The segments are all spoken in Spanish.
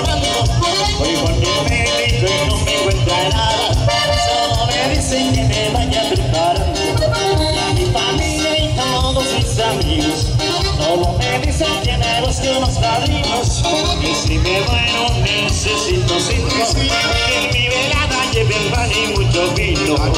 Voy con el médico y no me encuentra nada, solo me dicen que me vaya preparando. Y mi familia y todos mis amigos solo me dicen que me busque unos padrinos. Y si me muero necesito 5, que en mi velada lleve el pan y mucho vino. Me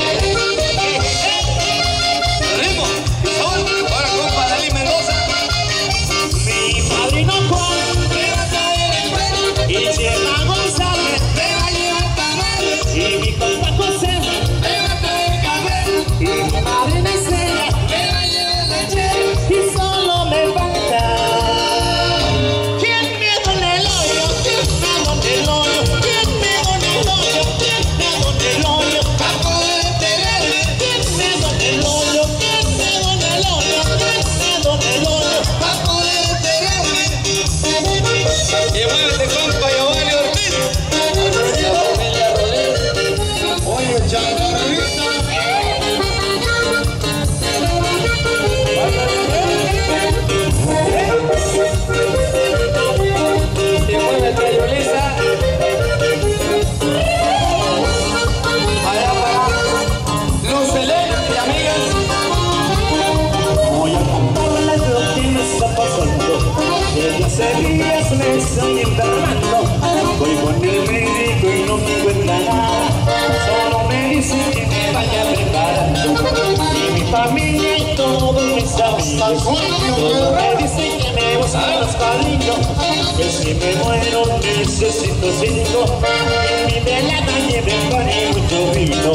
estoy enfermando, voy con el médico y no me encuentra nada, solo me dicen que me vaya preparando. Y mi familia y todos mis amigos solo me dicen que me busquen los padrinos. Que si me muero necesito 5, en mi velada lleve pan y mucho vino.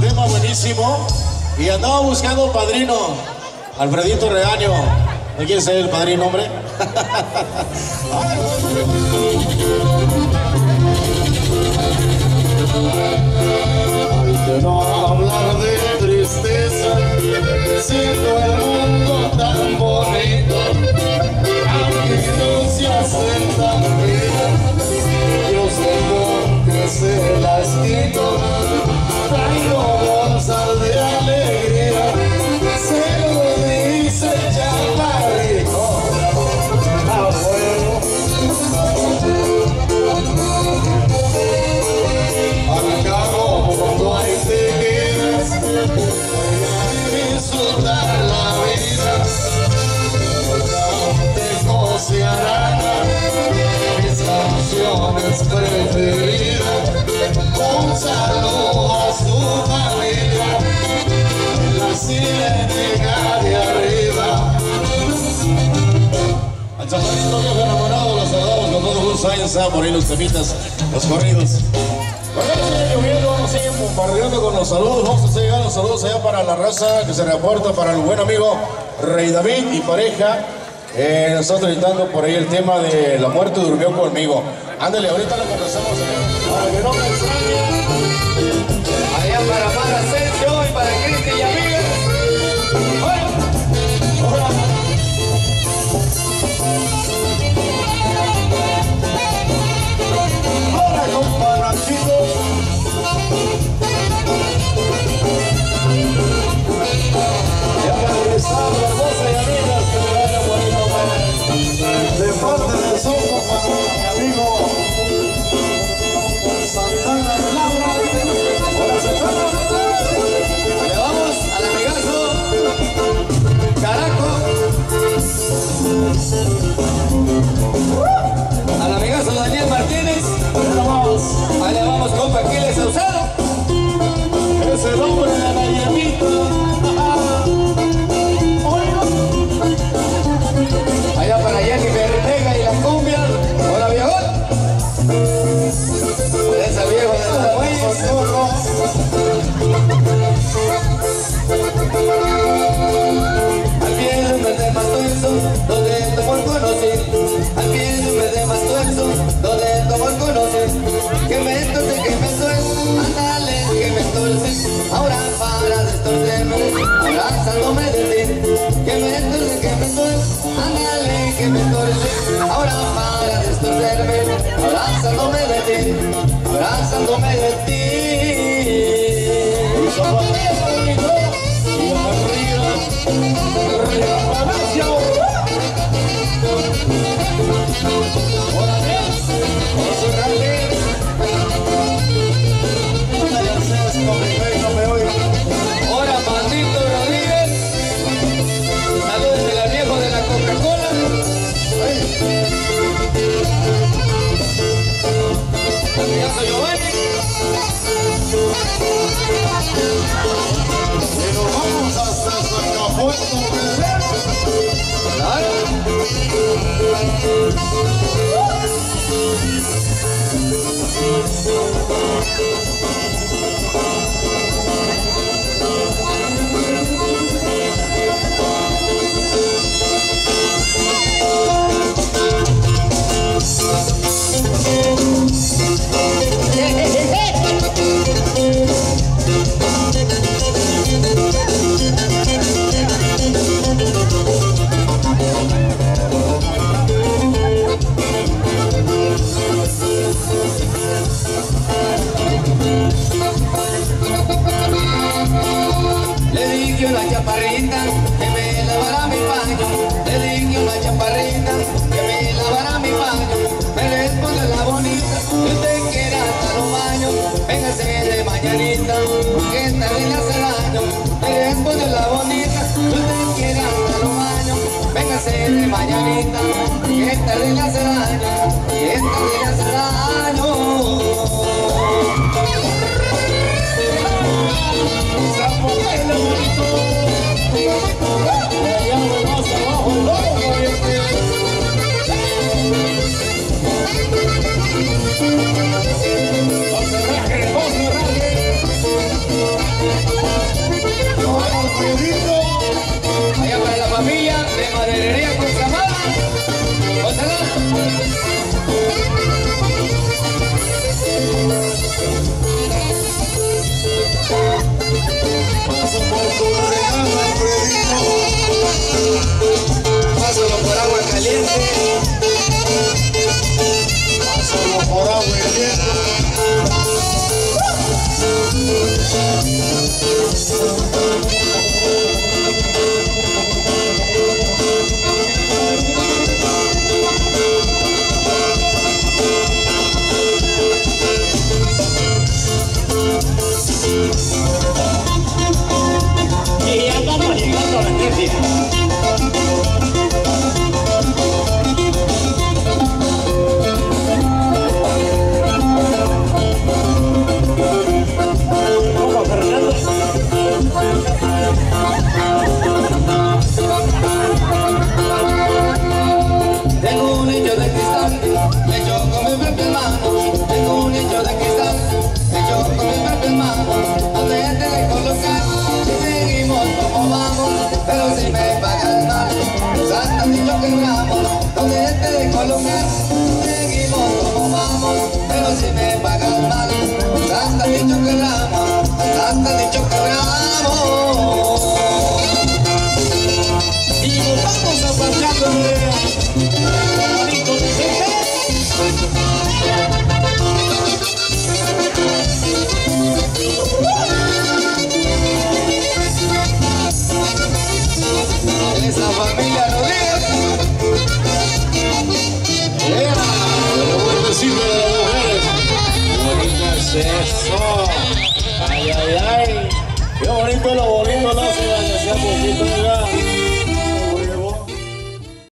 Tema buenísimo. Y andaba buscando un padrino, Alfredito Regaño. ¿No quieres ser el padrino, hombre? Ay, te no hablar de tristeza, siendo el mundo tan bonito, aunque no se hacen tan bien, yo sé que se las quito. Traigo bolsas de alegría, se lo dice el chaparrito, abuelo. Al cabo cuando hay tequeras, hay que disfrutar la vida. Cantejo y arana, mis canciones preferidas. Un saludo a su familia, la sirenita de arriba. Al chaparrito viejo enamorado, los adoramos con todos los años a morir los temitas, los corridos. Bueno, sigue lloviendo, nos siguen bombardeando con los saludos. Vamos a llegar los saludos allá para la raza que se reporta para el buen amigo Rey David y pareja. Nosotros editando por ahí el tema de La Muerte Durmió Conmigo. Ándale, ahorita lo conversamos. Para mi nombre es Frank, allá para Mar Asensio y para Cristi y Amigues. Hola, compadrecitos. Ya me regresaron las voces y amigas que me dan bonito para de parte del sur, compadre, mi amigo Santana de Laura. Hola, Santana. Le vamos al amigazo Caraco, al amigazo Daniel Martínez. Allá vamos, compa Aquiles Saucedo. Es el hombre de la Yemita. Allá para Jackie Bertega y la cumbia. Hola, viejo. Esa viejo de la huella. Al pie de un verde más tuenzo, donde tu amor conocí. Al pie de un verde más tuenzo, donde tu amor conocí. Que me tuenzo, ándale, que me tuenzo. Ahora para destorcerme, abrazándome de ti. Que me tuenzo, ándale, que me tuenzo. Ahora para destorcerme, abrazándome de ti. Abrazándome de ti. Hola, Pandito Rodríguez. Saludos de la viejo de la Coca-Cola. Amigazo Giovanni. Y nos vamos hasta Zacapuerto Guerrero. Claro. Porque esta vez le hace daño, me responde la bonita. Yo te quiero hasta los baños, véngase de mañanita. Porque esta vez le hace daño, y esta vez le hace daño. Sapo baila bonito, le llamo más abajo el loco este. No se raje, no se raje. Allá para la familia de Maderería con Samara. Paso por tu regalo, Alfredito. Pásalo por agua caliente. Pásalo por agua caliente. Fernando. boca de Chocoramo. Y nos vamos a marchar bonitos de esa familia Rodríguez. ¡Era! ¡Pero bueno, sí, eso! ¡Ay, ay, ay! ¡Qué bonito lo bonito! No se vaya a hacer poquito de